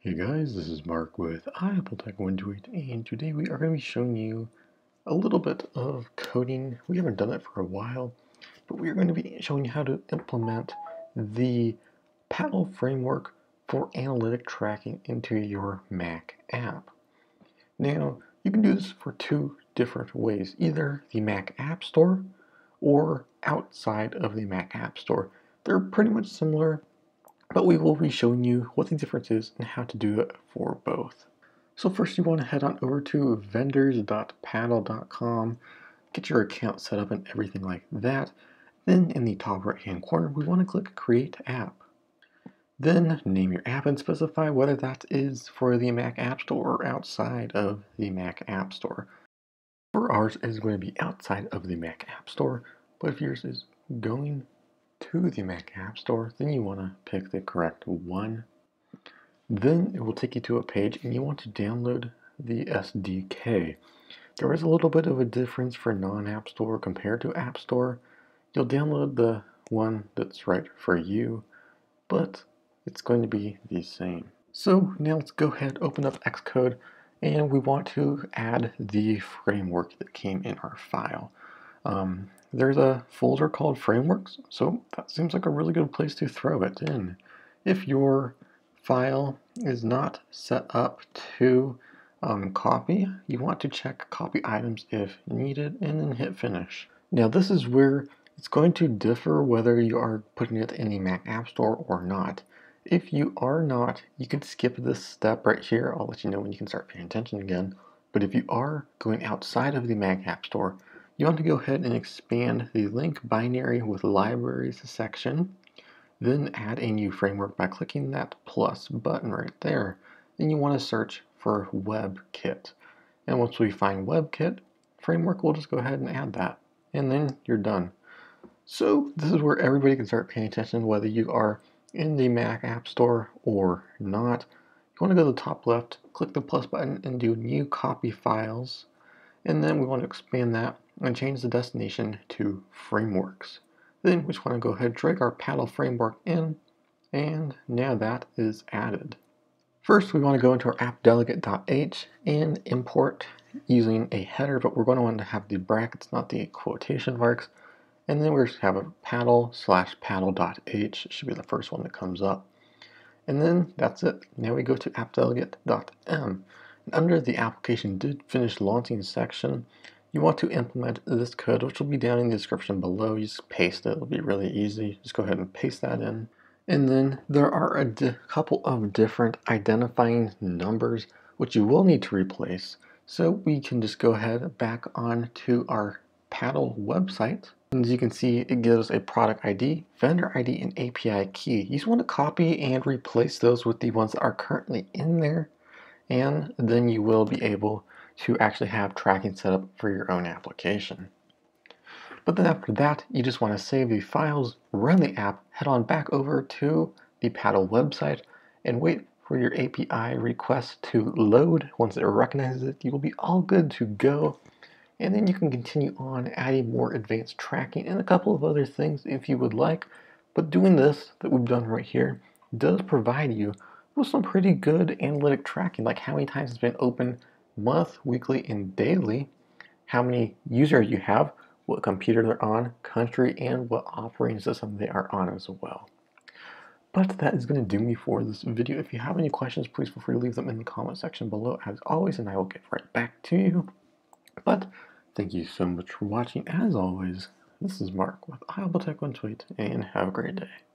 Hey guys, this is Mark with iAppleTech128, and today we are going to be showing you a little bit of coding. We haven't done it for a while, but we are going to be showing you how to implement the Paddle Framework for analytic tracking into your Mac app. Now, you can do this for two different ways, either the Mac App Store or outside of the Mac App Store. They're pretty much similar, but we will be showing you what the difference is and how to do it for both. So first you want to head on over to vendors.paddle.com, get your account set up and everything like that. Then in the top right hand corner, we want to click Create App. Then name your app and specify whether that is for the Mac App Store or outside of the Mac App Store. For ours, it's going to be outside of the Mac App Store, but if yours is going to the Mac App Store, then you want to pick the correct one. Then it will take you to a page and you want to download the SDK. There is a little bit of a difference for non-App Store compared to App Store. You'll download the one that's right for you, but it's going to be the same. So now let's go ahead, open up Xcode, and we want to add the framework that came in our file. There's a folder called frameworks, so that seems like a really good place to throw it in. If your file is not set up to copy, you want to check copy items if needed and then hit finish. Now this is where it's going to differ whether you are putting it in the Mac App Store or not. If you are not, you can skip this step right here. I'll let you know when you can start paying attention again. But if you are going outside of the Mac App Store, you want to go ahead and expand the link binary with libraries section, then add a new framework by clicking that plus button right there. Then you want to search for WebKit. And once we find WebKit framework, we'll just go ahead and add that. And then you're done. So this is where everybody can start paying attention, whether you are in the Mac App Store or not. You want to go to the top left, click the plus button and do new copy files. And then we want to expand that and change the destination to frameworks. Then we just want to go ahead and drag our Paddle framework in, and now that is added. First, we want to go into our appdelegate.h and import using a header, but we're going to want to have the brackets, not the quotation marks. And then we're just have a paddle/paddle.h. It should be the first one that comes up. And then that's it. Now we go to appdelegate.m. Under the application did finish launching section, you want to implement this code, which will be down in the description below. You just paste it, it'll be really easy. Just go ahead and paste that in. And then there are a couple of different identifying numbers, which you will need to replace. So we can just go ahead back on to our Paddle website. And as you can see, it gives a product ID, vendor ID, and API key. You just want to copy and replace those with the ones that are currently in there. And then you will be able to actually have tracking set up for your own application. But then after that, you just want to save the files, run the app, head on back over to the Paddle website, and wait for your API request to load. Once it recognizes it, you will be all good to go. And then you can continue on adding more advanced tracking and a couple of other things if you would like. But doing this that we've done right here does provide you with some pretty good analytic tracking, like how many times it's been open, month, weekly, and daily, how many users you have, what computer they're on, country, and what operating system they are on as well. But that is going to do me for this video. If you have any questions, please feel free to leave them in the comment section below as always, and I will get right back to you. But thank you so much for watching. As always, this is Mark with iAppleTech128, and have a great day.